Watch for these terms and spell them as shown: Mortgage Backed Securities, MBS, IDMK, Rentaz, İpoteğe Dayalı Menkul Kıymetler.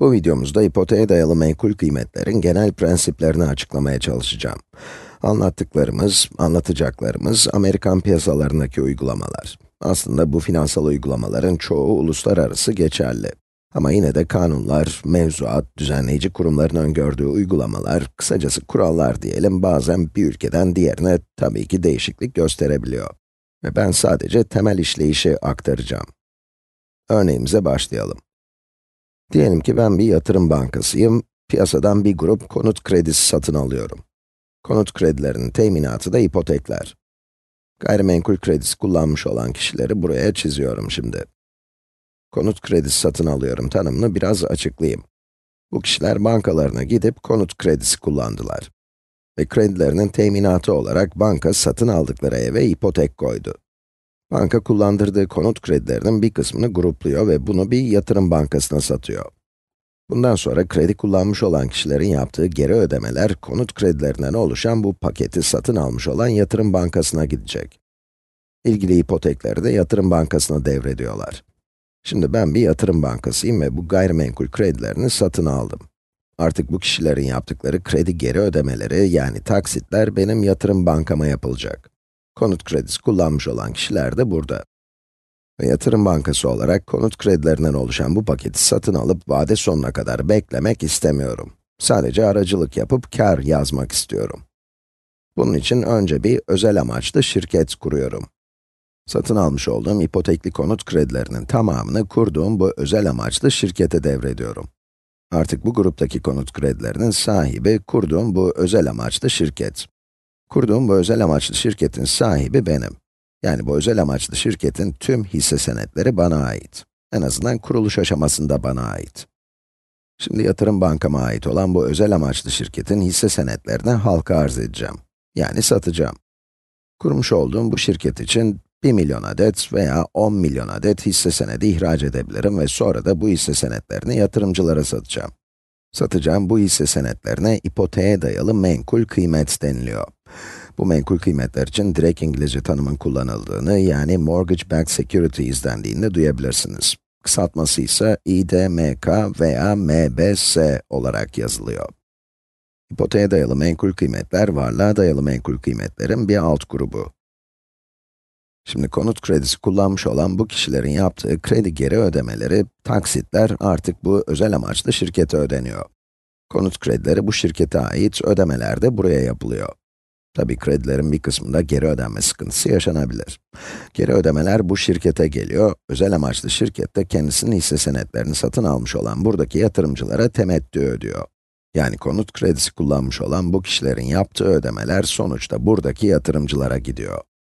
Bu videomuzda ipoteğe dayalı menkul kıymetlerin genel prensiplerini açıklamaya çalışacağım. Anlatacaklarımız Amerikan piyasalarındaki uygulamalar. Aslında bu finansal uygulamaların çoğu uluslararası geçerli. Ama yine de kanunlar, mevzuat, düzenleyici kurumların öngördüğü uygulamalar, kısacası kurallar diyelim, bazen bir ülkeden diğerine tabii ki değişiklik gösterebiliyor. Ve ben sadece temel işleyişi aktaracağım. Örneğimize başlayalım. Diyelim ki ben bir yatırım bankasıyım, piyasadan bir grup konut kredisi satın alıyorum. Konut kredilerinin teminatı da ipotekler. Gayrimenkul kredisi kullanmış olan kişileri buraya çiziyorum şimdi. Konut kredisi satın alıyorum tanımını biraz açıklayayım. Bu kişiler bankalarına gidip konut kredisi kullandılar. Ve kredilerinin teminatı olarak banka satın aldıkları eve ipotek koydu. Banka kullandırdığı konut kredilerinin bir kısmını grupluyor ve bunu bir yatırım bankasına satıyor. Bundan sonra kredi kullanmış olan kişilerin yaptığı geri ödemeler, konut kredilerinden oluşan bu paketi satın almış olan yatırım bankasına gidecek. İlgili ipotekleri de yatırım bankasına devrediyorlar. Şimdi ben bir yatırım bankasıyım ve bu gayrimenkul kredilerini satın aldım. Artık bu kişilerin yaptıkları kredi geri ödemeleri, yani taksitler, benim yatırım bankama yapılacak. Konut kredisi kullanmış olan kişiler de burada. Ve yatırım bankası olarak konut kredilerinden oluşan bu paketi satın alıp vade sonuna kadar beklemek istemiyorum. Sadece aracılık yapıp kar yazmak istiyorum. Bunun için önce bir özel amaçlı şirket kuruyorum. Satın almış olduğum ipotekli konut kredilerinin tamamını kurduğum bu özel amaçlı şirkete devrediyorum. Artık bu gruptaki konut kredilerinin sahibi kurduğum bu özel amaçlı şirket. Kurduğum bu özel amaçlı şirketin sahibi benim. Yani bu özel amaçlı şirketin tüm hisse senetleri bana ait. En azından kuruluş aşamasında bana ait. Şimdi yatırım bankama ait olan bu özel amaçlı şirketin hisse senetlerini halka arz edeceğim. Yani satacağım. Kurmuş olduğum bu şirket için 1 milyon adet veya 10 milyon adet hisse senedi ihraç edebilirim ve sonra da bu hisse senetlerini yatırımcılara satacağım. Satacağım bu hisse senetlerine ipoteğe dayalı menkul kıymet deniliyor. Bu menkul kıymetler için direkt İngilizce tanımın kullanıldığını, yani Mortgage Backed Securities dendiğini duyabilirsiniz. Kısaltması ise IDMK veya MBS olarak yazılıyor. İpoteğe dayalı menkul kıymetler, varlığa dayalı menkul kıymetlerin bir alt grubu. Şimdi konut kredisi kullanmış olan bu kişilerin yaptığı kredi geri ödemeleri, taksitler artık bu özel amaçlı şirkete ödeniyor. Konut kredileri bu şirkete ait, ödemeler de buraya yapılıyor. Tabii kredilerin bir kısmında geri ödenme sıkıntısı yaşanabilir. Geri ödemeler bu şirkete geliyor, özel amaçlı şirket de kendisinin hisse senetlerini satın almış olan buradaki yatırımcılara temettü ödüyor. Yani konut kredisi kullanmış olan bu kişilerin yaptığı ödemeler sonuçta buradaki yatırımcılara gidiyor.